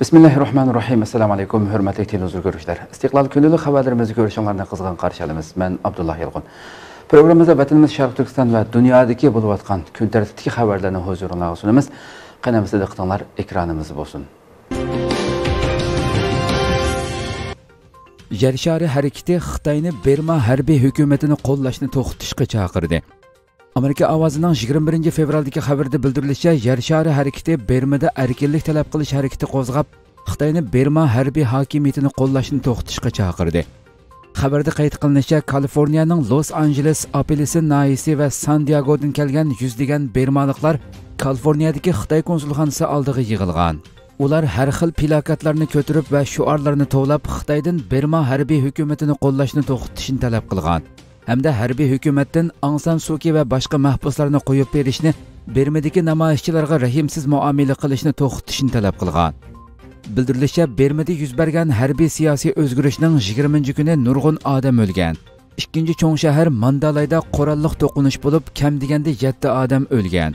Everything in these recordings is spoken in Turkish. Bismillahirrahmanirrahim. Assalamu alaykum. Hürmetli televizyon görüşler. İstiklal günlük haberlerimizi görüşenlerine kızgın karşılayız. Ben Abdullah Yılgın. Programımızda vatanımız Şarkı Türkistan ve dünyadaki bulup atkan gün tertipteki haberlerini huzuruna sunumuz. Kanalımızda dikkatler ekranımız olsun. Yer şari hareketi Xitayni Birma harbiy hükümetini qo'llashni to'xtatishga chaqirdi. Amerika Ovozining 21 fevraldagi xabarda bildirilishicha, yer shari harakati Birmada erkinlik talab qilish harakati qo'zg'ab, Xitoyni Birma harbiy hokimiyatini qo'llashni to'xtatishga chaqirdi. Xabarda qayd qilinishicha, Kaliforniyaning Los Angeles, Apelsin noyisi va San Diegodan kelgan yuzlagan Birmaliklar Kaliforniyadagi Xitoy konsulxonasi oldiga yig'ilgan. Ular har xil plakatlarni ko'tarib va shuarlarni to'lab, Xitoydan Birma harbiy hukumatini qo'llashni to'xtatishni talab qilgan. Hem de harbiy hükümetten Aung San Suu Kyi ve başka mahpuslarını koyup berişini, Birma'daki namoyishchilarga rahimsiz muomala qilishni to'xtatishni talab qilgan. Bildirilishicha, Birma'da yuz bergan harbiy siyasi o'zgarishning 20-kuni nurg'un odam o'lgan. 2-chi cho'ng shahar Mandalayda qurolliq to'qinish bo'lib, kam deganda 7 odam o'lgan.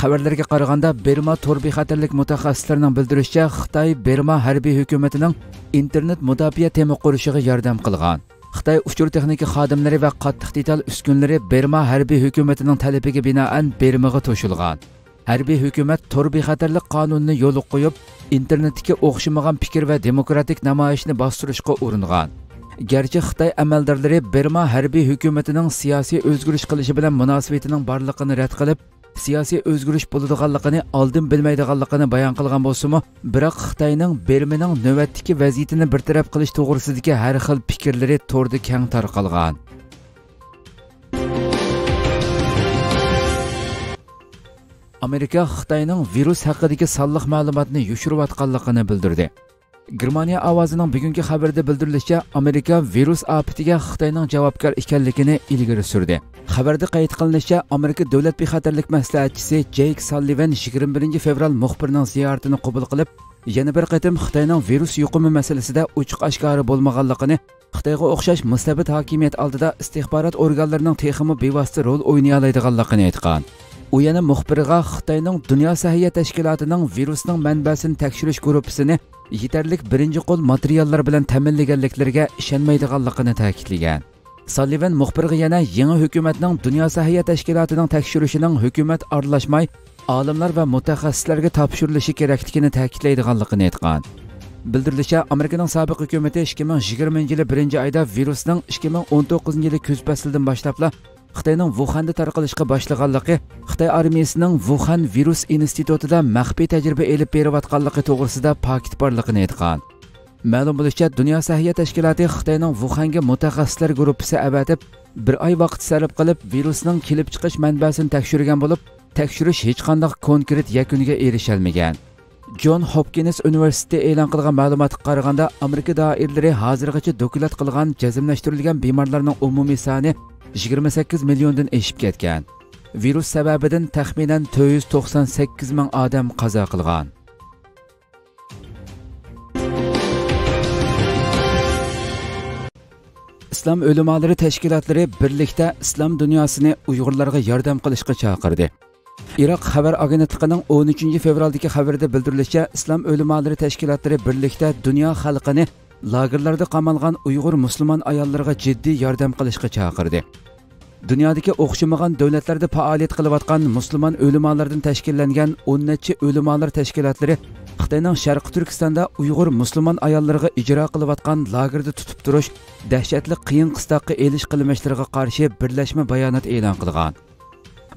Xabarlarga qaraganda, Birma torbexatarlik mutaxassislarining bildirishicha, Xitoy Birma harbiy hukumatining internet mudofaa temi qurishiga yordam qilgan. Xitoy uçur texniki xodimlari ve qattiq detal üskünleri Birma harbiy hükümetinin talabiga binoan Birmaga to'shilgan. Harbiy hükümet torbexatarlik qonunini yo'l qo'yib, internetga o'xshamagan fikir ve demokratik namoyishni bostirishga uringan. Gerçi Xitoy amaldorlari Birma harbiy hükümetinin siyasi o'zgarish qilishi bilan munosabatining borligini rad qilib, siyasi o'zgarish bo'ladiganligini oldin bilmaydiganligini bayon qilgan bo'lsa-mu, biroq Xitoyning Birmaning navbatdagi vaziyatini bartaraf qilish to'g'risidagi har xil fikrlari to'rda keng tarqalgan. Amerika Xitoyning virus haqidagi sonliq ma'lumotni yushirayotganligini bildirdi. Germaniya ovozining bugungi xabarda bildirilishicha, Amerika virus ofatiga Xitoyning javobgar ekanligini ilgari surdi. Xabarda qayd qilinishicha, Amerika davlat bexatarlik maslahatchisi Jake Sullivan 21 fevral muxbirining ziyoratini qabul qilib, yana bir qatim Xitoyning virus yuqumi masalasida ochiq-oshkora bo'lmaganligini, Xitoyga o'xshash mustabid hokimiyat oldida istixborot organlarining texmi bevosita rol o'ynay oladiganligini aytgan. U yana muxbiriga Xitoyning Dunyo sog'liqni tashkilotining virusning manbasini tekshirish guruhisini yetarlik birinci qo'l materiallar bilan ta'minlaganliklariga ishonmaydiganligini ta'kidlagan. Sullivan muxbirga yana yangi hukumatning Dunyo sog'liqni tashkilotining tekshirishining hukumat aralashmay, olimlar va mutaxassislarga topshirilishi kerakligini ta'kidlaydiganligini aytgan. Bildirilishicha, Amerikaning sobiq hukumati 2020-yil 1-oyda virusning 2019-yil kuz faslidan boshlabla Xitoyning Wuhanda tarqalishga boshlaganligi, Xitoy armiyasining Wuhan virus institutida maxfiy tajriba elib berayotganligi to'g'risida paket borligini aytgan. Ma'lum bo'lishicha, Dunyo sog'liqni tashkiloti Xitoyning Wuhanga mutaxassislar guruhi avatib, bir oy vaqt sarf qilib, virusning kelib chiqish manbasini tekshirgan bo'lib, tekshirish hech qanday konkret yakuniga erishilmagan. John Hopkins universiteti e'lon qilgan ma'lumotga qaraganda, Amerika doiralari hozirgacha dokulat qilgan jazmlashtirilgan bemorlarning umumiy soni 28 milliondan eshib ketgan. Virus sababidan taxminan 498 ming odam qazo qilgan. İslam o'limolari tashkilotlari birlikda islom dunyosini Uyg'urlarga yordam qilishga chaqirdi. Iroq xabar agentligining 13 fevraldagi xabarida bildirilishicha, islom o'limolari tashkilotlari birlikda dunyo xalqini lagerlarda qamalgan Uyg'ur musulmon ayollarga jiddiy yordam qilishga chaqirdi. Dunyodagi o'xshamagan davlatlarda faoliyat qilayotgan musulmon o'limolaridan tashkillangan 10 necha o'limolar tashkilotlari Xitoyning Sharqi Turkistonda Uyg'ur musulmon ayollarga ijro qilayotgan lagerda tutib turish, dahshatli qiyin qistoqqa elish qilmishlarga qarshi birlashma bayonot e'lon qilgan.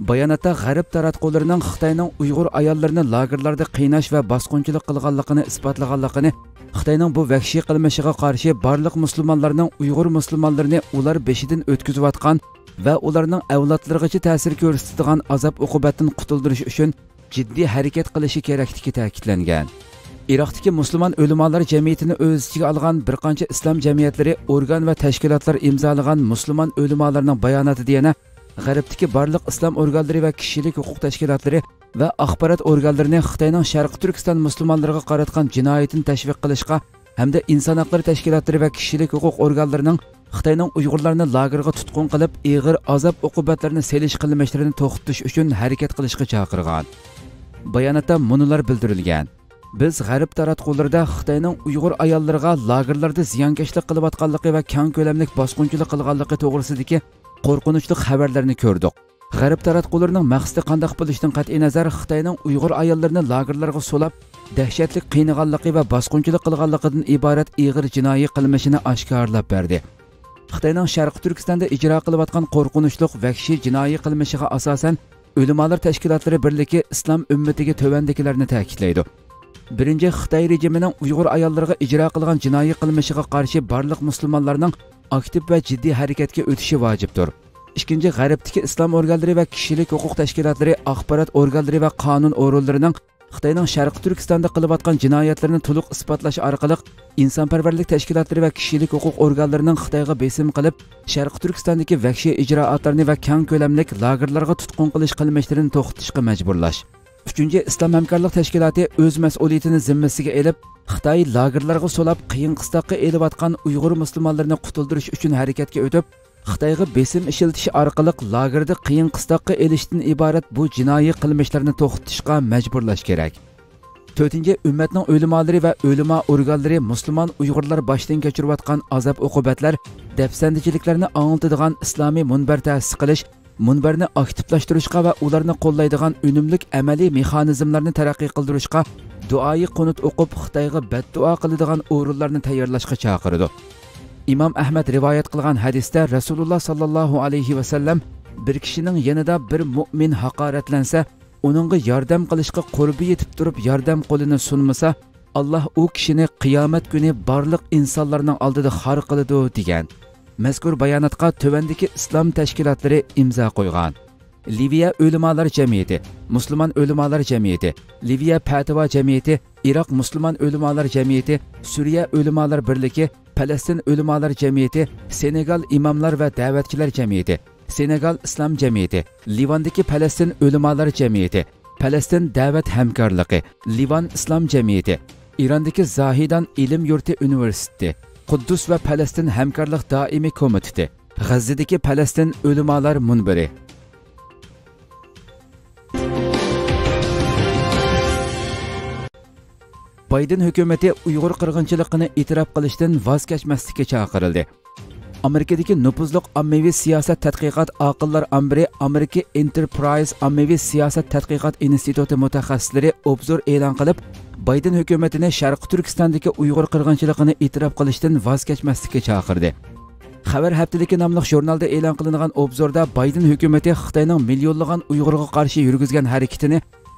Bayonotda g'arb taratqularining Xitoyning Uyg'ur ayollarini lagerlarda qiynash va bosqinchilik qilganligini isbotlaganligini, Xitoyning bu vahshiy qilmishiga qarshi barliq musulmonlarning Uyg'ur musulmonlarini ular beshidan o'tkazayotgan va ularning avlodlarigacha ta'sir ko'rsatadigan azob uqubatdan qutuldirish uchun jiddiy harakat qilishi kerakligi ta'kidlangan. Iroqdagi musulmon o'limolar jamiyatini o'z ichiga olgan bir qancha islom jamiyatlari, organ va tashkilotlar imzolagan musulmon o'limolarning bayonotida yana g'arbdagi barliq islom organlari va kishilik huquq tashkilotlari ve axborot organlarini Xitoyning Sharqi Turkiston musulmonlariga qaratgan jinoyatini tashviq qilishga hamda inson huquqlari tashkilotlari ve kishilik huquq organlarining Xitoyning Uyg'urlarni lagerga tutqun qilib, og'ir azob uqubatlarini selish qilmishlarini to'xtatish uchun harakat qilishga chaqirgan. Bayonotda munolar bildirilgan. Biz g'arib taratqularida Xitoyning Uyg'ur ayollariga lagerlarda ziyonkashlik qilib atganligi va keng ko'lamlik bosqinchilik qilganligi to'g'risidagi qo'rqinchli xabarlarni ko'rdik. G'arib taratqularning maqsadi qanday bo'lishdan qat'i nazar Xitoyning Uyg'ur ayollarini lagerlarga solab, dahshatli qiynalganligi va bosqinchilik qilganligidan iborat og'ir jinoiy qilmishini oshkorlab berdi. Xitoyning Sharq Turkistonda ijro qilib atgan qo'rqinchli vahshiy jinoiy qilmishiga asosan Ulamolar tashkilotlari birligi islom ummatiga tovandagilarni ta'kidlaydi. Birinci Xitoy rejimining Uyg'ur ayollariga ijro qilgan jinoiy qilmishiga qarshi barliq musulmonlarning aktiv va jiddiy harakatga o'tishi vojibdir. İkinci g'arbdagi islom organlari va kishilik huquq tashkilotlari, axborot organlari va qonun organlarining Xitoyning Sharq Turkistonda qilib atgan jinoyatlarini to'liq isbotlash orqali insonparvarlik tashkilotlari va kishilik huquq organlarining Xitoyga besim qilib, Sharq Turkistondagi vahshiy ijroatlarni va keng ko'lamli lagerlarga tutqun qilish qilmishlarini to'xtatishga majburlash. Üçüncü İslam Hamkorlik Teşkilatı öz məsuliyyətini zimmisiga elib, Xitay lagerlərə solab qiyin qıstaqqa elib atqan Uyğur müsəlmanlarını qutulduruş üçün hərəkətə ötüb, Xitayğa besim işiltishi orqali lagerdə qiyin qıstaqqa elishdən ibarət bu jinoiy qilmishlarni to'xtatishga majburlash kerak. 4-nji ümmetning ulamalari va ulama organlari musulmon Uyğurlar boshdan kechirib atqan azab uqubatlar, dafsandichiliklarni anglatadigan islomiy munbar ta'sis qilish Munbarni aktivlashtirishga va ularni qo'llaydigan unumlik amaliy mexanizmlarni taraqqiy qildirishga duoyi qunut o'qib Xitoyga badduo qiladigan o'rinlarni tayyorlashga chaqirdi. Imom Ahmad rivoyat qilgan hadisda Rasululloh sallallohu alayhi va sallam bir kishining yanida bir mu'min haqoratlansa, uningga yordam qilishga qurbi yetib turib yordam qo'lini sunmasa, Alloh u kishini qiyomat kuni barliq insonlarning oldida xor qiladi degan. Mazkur bayonotga tövendeki İslam teşkilatları imza koygan. Liviya Ölümalar Cemiyeti, Müslüman Ölümalar Cemiyeti, Liviya Patva Cemiyeti, Irak Müslüman Ölümalar Cemiyeti, Suriye Ölümalar Birliki, Palestin Ölümalar Cemiyeti, Senegal İmamlar ve Davetçiler Cemiyeti, Senegal İslam Cemiyeti, Livan'daki Palestin Ölümalar Cemiyeti, Palestin Davet Hemkarlığı, Livan İslam Cemiyeti, İran'daki Zahidan İlim Yurti Üniversitesi, Quddus ve Palestin Hemkarlık Daimi Komiteti, Gazze'deki Palestin Ölümalar Munbiri. Baydén hükümeti Uygur kırgınçılıkını itiraf kılıştın vazgeçmeslikka çağırıldı. Amerika'daki nüfuzluq ammevi siyaset tadqiqat akıllar amiri Amerika Enterprise Ammevi Siyaset Tadqiqat İnstituti mutaxassisleri obzor e'lon qilib, Baydén hükümetini Sharq Turkistondagi Uyg'ur qirg'inchiliqini itiraf qilishdan voz kechmaslikka chaqirdi. Xabar haftaligi nomli jurnalda e'lon qilingan obzorda Baydén hükümeti Xitoyning millionlagan Uyg'urga qarshi yurgizgan harakatini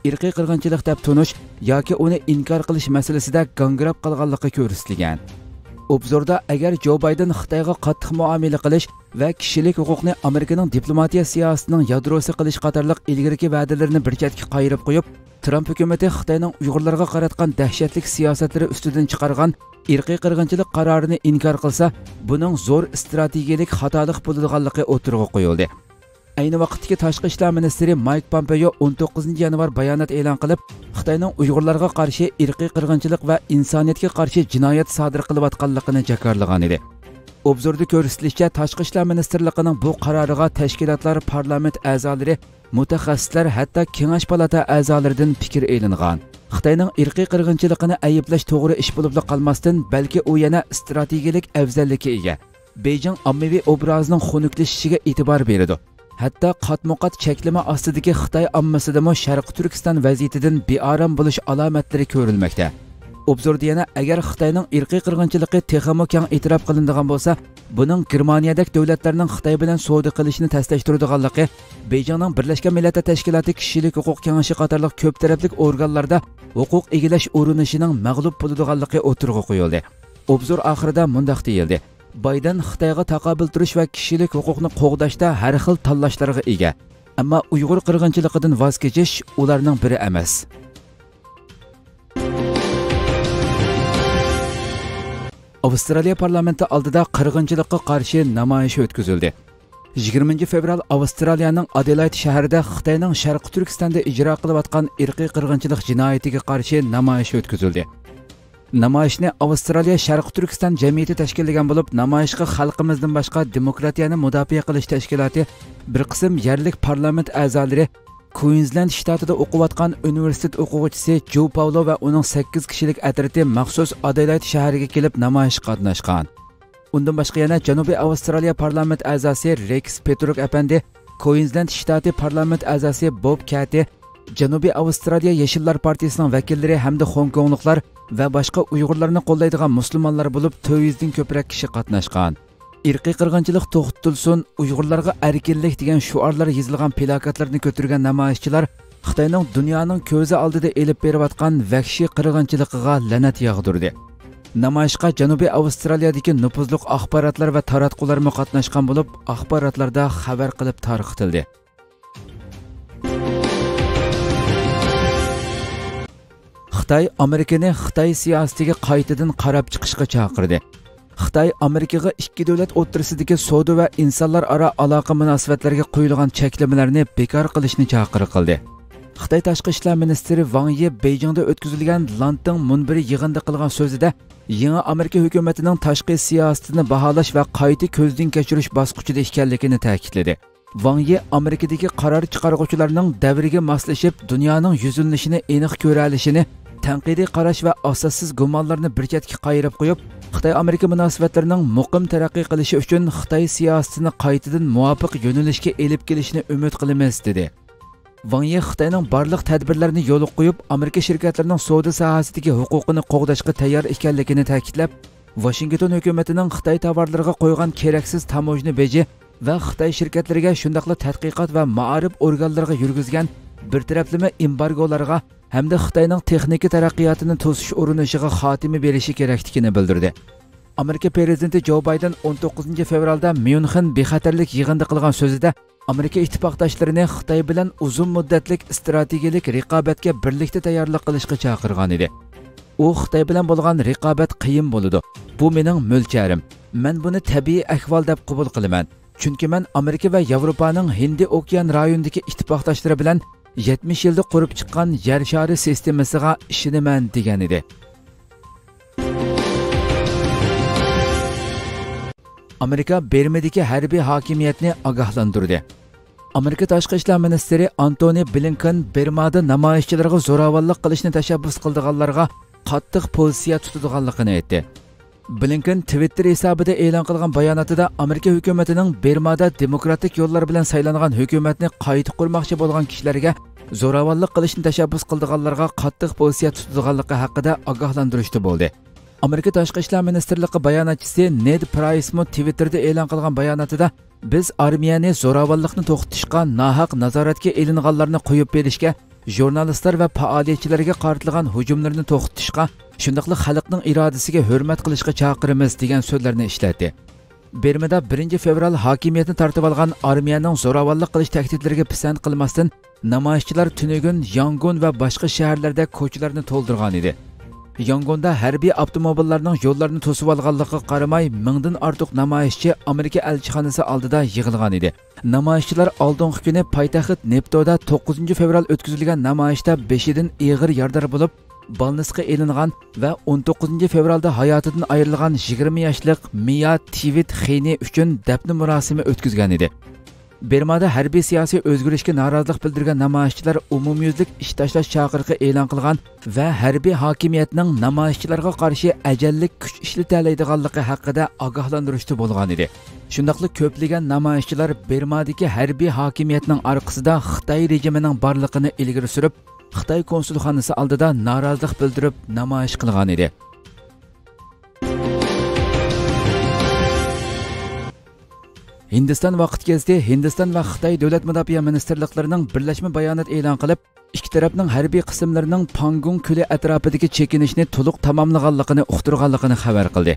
irqiy qirg'inchilik deb tunish yoki uni inkor qilish masalasida gangrab qolganligi ko'rsatilgan. Obzorda agar Jo Bayden Xitoyga qattiq muomala qilish va kishilik huquqni Amerikaning diplomatiya siyosatining yadrosi qilish qatorliq ilgariki va'dalarini bir chetga qayirib qo'yib, Tramp hükümeti Xitoyning Uyg'urlarga qaratgan dahshatli siyosatlari ustidan chiqargan irqiy qirg'inchilik qarorini inkor qilsa, buning zo'r strategiyalik xatolik bo'lganligi o'tirg'i qo'yildi. Ayni vaqtdagi Tashqi ishlar ministri Mike Pompeo 19 yanvar bayonot e'lon qilib, Xitoyning Uyg'urlarga qarshi irqiy qirg'inchilik va insoniyatga qarshi jinoyat sodir qilayotganligini jakarlagan edi. Obzorda ko'rsatilishicha, Tashqi ishlar ministrligining bu qaroriga tashkilotlar, parlament a'zolari, mutaxassislar, hatto Kengash palata a'zolaridan fikr e'lingan. Xitoyning irqiy qirg'inchiligini ayiblash to'g'ri ish bo'lib qolmasdan, balki u yana strategik afzallikka ega. Beyjing ommaviy obrazining xunuklashishiga e'tibor beradi. Hatto qatmoqat cheklama ostidagi Xitoy ommasidami Sharq Turkiston vaziyatidan bearam bo'lish alomatlari ko'rilmoqda. Obzorda yana agar Xitoyning irqiy qirg'inchiligi texamo keng e'tirof qilinadigan bo'lsa, buning Germaniyadagi davlatlarning Xitoy bilan savdo qilishini taslashtiradiganligi, Beyjingning Birlashgan Millatlar Tashkiloti kishilik huquq kengashi qatorliq ko'p tarafli organlarda huquq egalash urinishining mag'lub bo'ladiganligi o'tirg'i qo'yildi. Obzor oxirida mundaq deyildi: Bayden Xitoyga taqobil turish va kishilik huquqni qo'g'dashda har xil tanlashlarga ega, ammo Uyg'ur qirg'inchiligidan voz kechish ularning biri emas. Avstraliya parlamenti oldida qirg'inchilikqa qarshi namoyish o'tkazildi. 20 fevral Avstraliyaning Adelaide shahrida Xitoyning Sharq Turkistonda ijro qilayotgan irqiy qirg'inchilik jinoyatiga qarshi namoyish o'tkazildi. Namoyishni Avstraliya Sharq Turkiston jamiyati tashkillagan bo'lib, namoyishga xalqimizdan boshqa demokratiyani mudofaa qilish tashkiloti, bir qism yerlik parlament a'zolari, Queensland shtatida o'qiyotgan universitet o'quvchisi Jo Paulo va uning 8 kishilik atriti maxsus Adelaide shahriga kelib namoyish qatnashgan. Undan boshqa yana Janubiy Avstraliya parlament a'zosi Rex Petruk apandi, Queensland shtati parlament a'zosi Bob Caty, Janubiy Avstraliya Yeşillar Partiyasining vakillari hamda Hong Kongliklar va boshqa Uyg'urlarni qo'llaydigan musulmonlar bo'lib 200 dan ko'proq kishi qatnashgan. Irqiy qirg'inchilik to'xtatilsin, Uyg'urlarga erkinlik degan shuarlar yozilgan plakatlarni ko'targan namoyishchilar Xitoyning dunyoning ko'zi oldida elib berayotgan vahshiy qirg'inchiligiga la'nat yog'dirdi. Namoyishga Janubiy Avstraliyadagi nufuzli axborotlar va taratqular qatnashgan bo'lib, axborotlarda xabar qilib tarqitildi. Xitoy Amerikani Xitoy siyosatiga qaytadan qarab chiqishga chaqirdi. Xitoy Amerikaga ikki davlat o'rtasidagi savdo va insonlararo aloqa munosabatlariga qo'yilgan cheklamalarni bekor qilishni chaqiriq qildi. Xitoy Tashqi ishlar ministri Wang Yi Beyjingda o'tkazilgan Landing munbiri yig'inda qilgan so'zida yangi Amerika hukumatining tashqi siyosatini baholash va qayta ko'zdan kechirish bosqichida ekanligini ta'kidladi. Wang Yi Amerikadagi qaror chiqaruvchilarning davriga moslashib, dunyoning yuzilinishini aniq ko'ra olishini, tanqidiy qarash va asossiz gumonlarni bir chetga qayirib qo'yib, Xitoy-Amerika munosabatlarining muqim taraqqiy qilishi uchun Xitoy siyosatini qaytadan muvofiq yo'nalishga elib kelishini umid qilamiz dedi. Wang Yi Xitoyning barliq tadbirlarini yo'l qo'yib, Amerika shirkatlarining savdo sohasidagi huquqini qo'g'dashga tayyor ekanligini ta'kidlab, Washington hukumatining Xitoy tovarlariga qo'ygan keraksiz tamojni beji va Xitoy shirkatlariga shundaqla tadqiqot va ma'arif organlariga yurgizgan bir taraflama embargolarga hamda Xitoyning texnika taraqqiyotini to'sish urinishiga xotimi berishi kerakligini bildirdi. Amerika prezidenti Jo Bayden 19 fevralda Myunxen bexatarlik yig'inida qilgan so'zida Amerika ittifoqdoshlarini Xitoy bilan uzun muddatlik strategik raqobatga birlikda tayyorlik qilishga chaqirgan edi. U Xitoy bilan bo'lgan raqobat qiyin bo'ladi. Bu mening mo'lcharim. Men buni tabiiy ahvol deb qabul qilaman. Chunki men Amerika va Yevropaning Hindi okean rayonidagi ittifoqdoshlari bilan 70 yilda qurib chiqqan yer shari sistemasiga ishinaman degan edi. Amerika Bermadagi harbiy hokimiyatni ogohlantirdi. Amerika Tashqi ishlar ministri Antoni Blinken Bermada namoyishchilarga zo'ravonlik qilishni tashabbus qilganlarga qattiq pozitsiya tutadiganligini aytdi. Blinken Twitter hesabida e'lon qilgan bayonotida Amerika hukumatining Bermada demokratik yo'llar bilan saylangan hukumatni qayta qurmoqchi bo'lgan kishilarga zo'ravonlik qilishni tashabbus qilganlarga qattiq pozitsiya tutadiganligi haqida ogohlantirishdi bo'ldi. Amerika Tashqi ishlar ministrligi bayonotchisi Ned Price Twitterda e'lon qilgan bayonotida biz armiyani zo'ravonlikni to'xtatishga, nohaq nazoratga ilinganlarni qo'yib berishga, jurnalistlar va faoliyatchilarga qaratilgan hujumlarni to'xtatishga, shundaqla xalqning irodasiga hurmat qilishga chaqiramiz degan so'zlarni ishlatdi. Bermada 1 fevral hokimiyatni tortib olgan armiyaning zo'ravonlik qilish taktiklariga pisand qilmasdan namoyishchilar tunugun Yangon va boshqa shaharlarda ko'chalarni to'ldirgan edi. Yangonda harbiy avtomobillarning yo'llarni to'sib olganligiga qaramay, 1000 dan ortiq namoyishchi Amerika elchixonasi oldida yig'ilgan edi. Namoyishchilar oldingi kuni poytaxt Neptoda 9 fevral o'tkazilgan namoyishda 5 dan og'ir yarador bo'lib, balnisqa elingan va 19 fevralda hayotidan ayrilgan 20 yoshli Mia Tivit Xeni uchun dafn marosimi o'tkazgan edi. Bermada harbiy siyosiy o'zgarishga norozilik bildirgan namoyishchilar umumyuzlik ish tashlash chaqirig'i e'lon qilgan va harbiy hokimiyatning namoyishchilarga qarshi ajallik kuch ishlatiladiganligi haqida ogohlantirishda bo'lgan edi. Shundaqla ko'pligan namoyishchilar Bermadagi harbiy hokimiyatning orqasida Xitoy rejimining borligini ilgari surib, Xitoy konsulxonasi oldida norozilik bildirib namoyish qilgan edi. Hindiston vaqtgazda Hindiston va Xitoy davlat mudofaa ministrliklarining birlashma bayonot e'lon qilib, ikki tarafning harbiy qismlarining Pangung ko'li atrofidagi chekinishni to'liq tamomlaganligini uqtirganligini xabar qildi.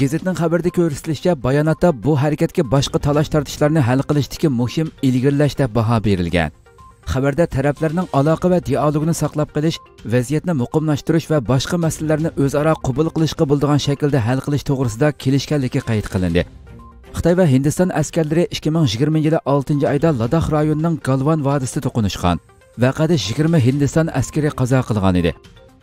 Gazetning xabarida ko'rsatilishicha, bayonotda bu harakatga boshqa talash tortishlarni hal qilishdagi muhim ilgirlash deb baho berilgan. Xabarda taraflarning aloqa va dialogini saqlab qolish, vaziyatni muqimlashtirish va boshqa masalalarni o'zaro qabul qilishga bo'ladigan shaklda hal qilish to'g'risida kelishganligi qayd qilindi. Xitoy va Hindiston askarlari 2020 yili 6-oyda Ladakh rayonining Galvan vodisida to'qinishgan. Vaqada 20 Hindiston askari qazo qilgan edi.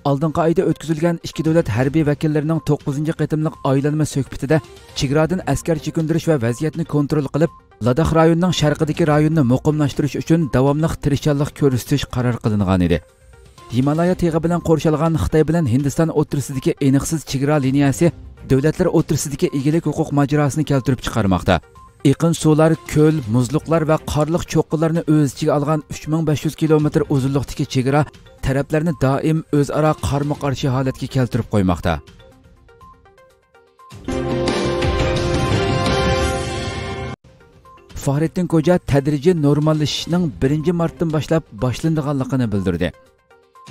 aldınqı ayda ötküzülgən iki dövlət hərbi vəkillərinin 9-cu qetimliq aylanma söhbətində çigradın əskər çekindiriş və vəziyyətini kontrol qılıb, Ladakh rayonunun şərqidəki rayonunu muqimlaşdırış üçün davamlıq tirişçanlıq körüstüş qarar qılınğan idi. Himalaya teği bilan qorşalğan Xitay bilan Hindistan o'tirisidagi aniqsiz chegara liniyasi davlatlar o'tirisidagi egilik huquq mojarosini keltirib chiqarmoqda. Iqin suvlar, ko'l, muzluqlar va qorliq cho'qqilarni o'z ichiga olgan 3500 km uzunlikdagi chegara taraflarni doim o'zaro qarama-qarshi holatga keltirib qo'ymoqda. Fahrettin Koca tadrijiy normallashishning 1-martdan boshlab boshlanganligini bildirdi.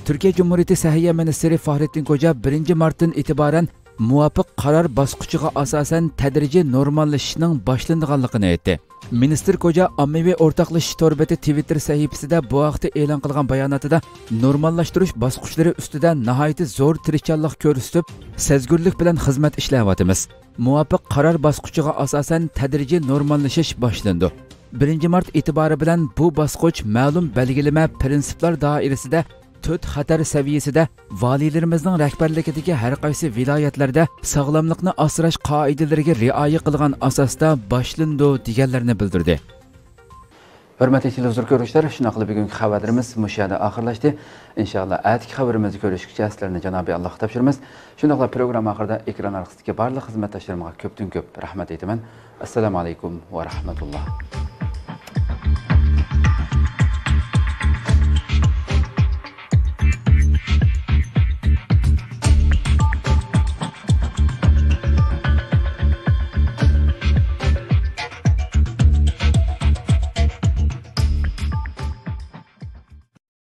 Türkiye Cumhuriyeti Sahiye Ministeri Fahrettin Koca 1 Mart'ın itibaren muvafiq karar baskıçığa asasen tedrici normallaşışının başlandığanlıqını etti. Minister Koca ammevi ortaklaşış torbeti Twitter sahifesi de bu haqda elan qılğan bayanatı da normallaştırış baskıçları üstüden nahayeti zor tirişçallıq körüstüb, sezgürlük bilen hizmet işlevatımız. Muvafiq karar baskıçığa asasen tedrici normallaşış başlandı. 1 Mart itibarı bilen bu baskıç məlum belgileme prinsipler dairesi de 4 xatar saviyasida valiylarimizning rahbarligidagi har qaysi viloyatlarda sog'lomlikni asrash qoidalariga rioya qilgan asosda boshlandi deganlarni bildirdi. Hurmatli televizor ko'ruvchilar, shuna qilib bugungi xabarlarimiz mushada oxirlashdi. Inshaalloh atigi xabarimizni ko'rishguncha sizlarni Janobiy Allohga topshiramiz. Shunday qilib programma oxirida ekran orqasidagi barcha xizmatdoshlarimga ko'pdan ko'p rahmat aytaman. Assalomu alaykum va rahmatulloh.